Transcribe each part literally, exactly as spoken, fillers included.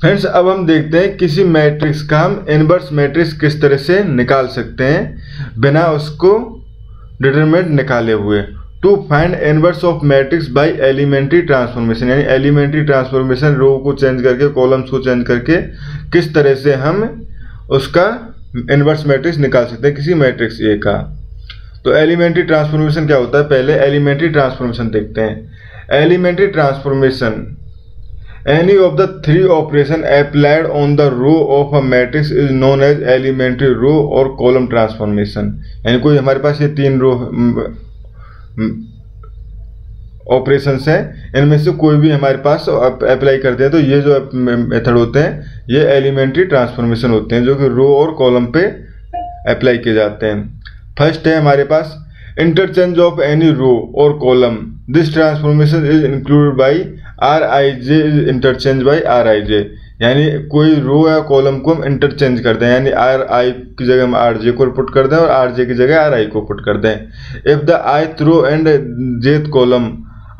Friends अब हम देखते हैं किसी मैट्रिक्स का हम इनवर्स मैट्रिक्स किस तरह से निकाल सकते हैं बिना उसको डिटरमिनेंट निकाले हुए। To find inverse of matrix by elementary transformation, यानी एलिमेंट्री ट्रांसफॉर्मेशन रो को चेंज करके, कॉलम्स को चेंज करके किस तरह से हम उसका इनवर्स मैट्रिक्स निकाल सकते हैं किसी मैट्रिक्स ए का। तो एलिमेंट्री ट्रांसफॉर्मेशन क्या होता है, पहले एलिमेंट्री ट्रांसफॉर्मेशन देखते हैं। Elementary transformation, any of the three operation applied on the row of a matrix is known as elementary row और कॉलम ट्रांसफॉर्मेशन। यानी कोई हमारे पास ये तीन रो ऑपरेशंस हैं, इनमें से कोई भी हमारे पास अप्लाई करते हैं तो ये जो मेथड होते हैं ये एलिमेंट्री ट्रांसफॉर्मेशन होते हैं, जो कि रो और कॉलम पे अप्लाई किए जाते हैं। फर्स्ट है हमारे पास इंटरचेंज ऑफ एनी रो और column, this transformation is included by R I J is interchange by R I J. यानी कोई रो या कॉलम को हम इंटरचेंज कर दें, यानी आर आई की जगह हम आर जे को पुट कर दें और आर जे की जगह आर आई को पुट कर दें। If the ith row and jth column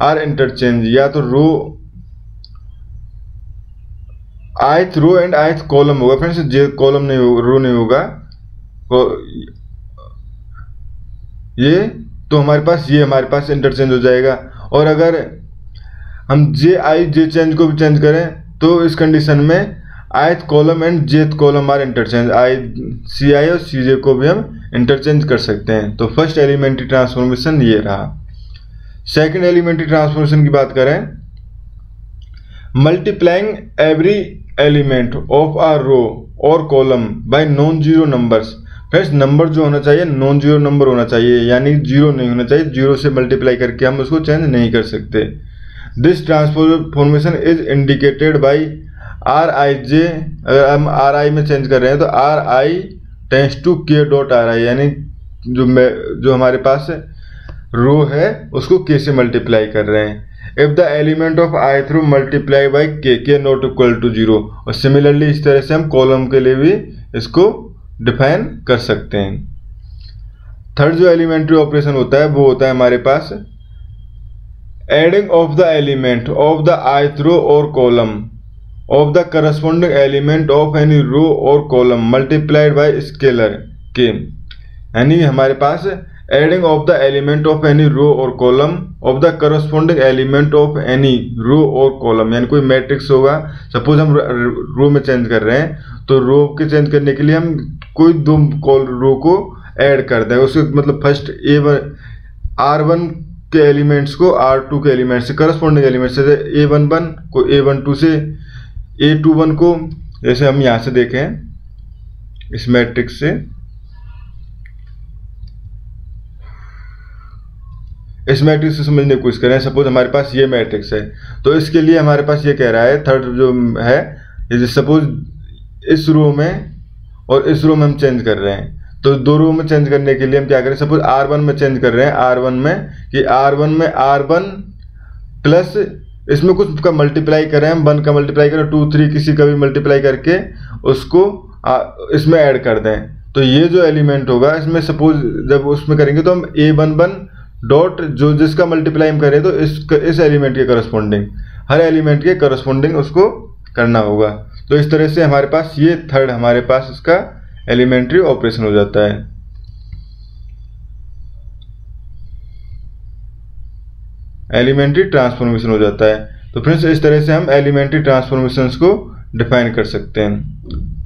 are interchange, या तो row ith row and ith column होगा फ्रेंड्स, जे कॉलम नहीं होगा, रो नहीं होगा। ये तो हमारे पास ये हमारे पास इंटरचेंज हो जाएगा। और अगर हम जे आई जे चेंज को भी चेंज करें तो इस कंडीशन में ith column and jth column are interchange, I C I और सी जे को भी हम इंटरचेंज कर सकते हैं। तो फर्स्ट एलिमेंट्री ट्रांसफॉर्मेशन ये रहा। सेकेंड एलिमेंट्री ट्रांसफॉर्मेशन की बात करें, multiplying every element of a row और column by non zero numbers. Friends number जो होना चाहिए नॉन जीरो नंबर होना चाहिए, यानी जीरो नहीं होना चाहिए, जीरो से मल्टीप्लाई करके हम उसको चेंज नहीं कर सकते। This transformation is indicated by R I J, अगर हम आर आई में चेंज कर रहे हैं तो R I tends to K dot R I, यानी जो मैं जो हमारे पास है रो है उसको के से मल्टीप्लाई कर रहे हैं। If the element of I through multiply by K, K not equal to zero. और सिमिलरली इस तरह से हम कॉलम के लिए भी इसको डिफाइन कर सकते हैं। थर्ड जो एलिमेंट्री ऑपरेशन होता है वो होता है हमारे पास adding of the element of the I throw और column of the corresponding element of any row और column multiplied by scalar K. यानी हमारे पास adding of the element of any row और column of the corresponding element of any row और column, यानी कोई matrix होगा, सपोज हम रो में चेंज कर रहे हैं तो रो के चेंज करने के लिए हम कोई दो कॉल रो को ऐड कर दें, उसके मतलब first A one R one के एलिमेंट्स को आर टू के एलिमेंट से करस्पॉन्डिंग एलिमेंट से, ए वन वन को ए वन टू से ए टू वन को, जैसे हम यहाँ से देखें इस मैट्रिक्स से, इस मैट्रिक्स से समझने की कोशिश करें। सपोज हमारे पास ये मैट्रिक्स है तो इसके लिए हमारे पास ये कह रहा है थर्ड जो है, सपोज इस रो में और इस रो में हम चेंज कर रहे हैं तो दो रो में चेंज करने के लिए हम क्या करें, सपोज आर वन में चेंज कर रहे हैं, आर वन में कि आर वन में आर वन प्लस इसमें कुछ का मल्टीप्लाई करें, हम वन का मल्टीप्लाई करें, टू थ्री किसी का भी मल्टीप्लाई करके उसको आ, इसमें ऐड कर दें। तो ये जो एलिमेंट होगा इसमें सपोज जब उसमें करेंगे तो हम ए वन वन डॉट जो जिसका मल्टीप्लाई हम करें तो इस इस एलिमेंट के करस्पॉन्डिंग, हर एलिमेंट के करस्पॉन्डिंग उसको करना होगा। तो इस तरह से हमारे पास ये थर्ड हमारे पास इसका एलिमेंट्री ऑपरेशन हो जाता है। एलिमेंट्री ट्रांसफॉर्मेशन हो जाता है। तो फ्रेंड्स इस तरह से हम एलिमेंट्री ट्रांसफॉर्मेशंस को डिफाइन कर सकते हैं।